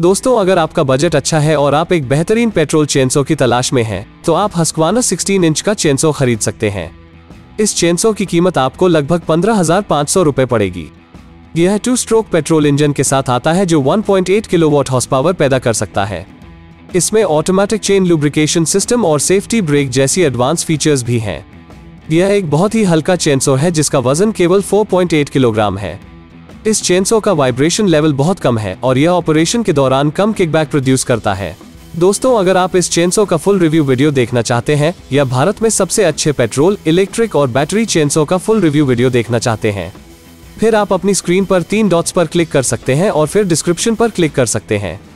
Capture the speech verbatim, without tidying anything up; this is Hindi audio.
दोस्तों, अगर आपका बजट अच्छा है और आप एक बेहतरीन पेट्रोल चेनसो की तलाश में हैं, तो आप हस्कवाना सोलह इंच का चेनसो खरीद सकते हैं। इस चेनसो की कीमत आपको लगभग पंद्रह हजार पाँच सौ रुपये पड़ेगी। यह टू स्ट्रोक पेट्रोल इंजन के साथ आता है जो one point eight kilowatt horsepower पैदा कर सकता है। इसमें ऑटोमेटिक चेन लुब्रिकेशन सिस्टम और सेफ्टी ब्रेक जैसी एडवांस फीचर्स भी हैं। यह एक बहुत ही हल्का चेनसो है जिसका वजन केवल चार पॉइंट आठ किलोग्राम है। इस चेनसो का वाइब्रेशन लेवल बहुत कम है और यह ऑपरेशन के दौरान कम किकबैक प्रोड्यूस करता है। दोस्तों, अगर आप इस चेनसो का फुल रिव्यू वीडियो देखना चाहते हैं या भारत में सबसे अच्छे पेट्रोल, इलेक्ट्रिक और बैटरी चेनसो का फुल रिव्यू वीडियो देखना चाहते हैं, फिर आप अपनी स्क्रीन पर तीन डॉट्स पर क्लिक कर सकते हैं और फिर डिस्क्रिप्शन पर क्लिक कर सकते हैं।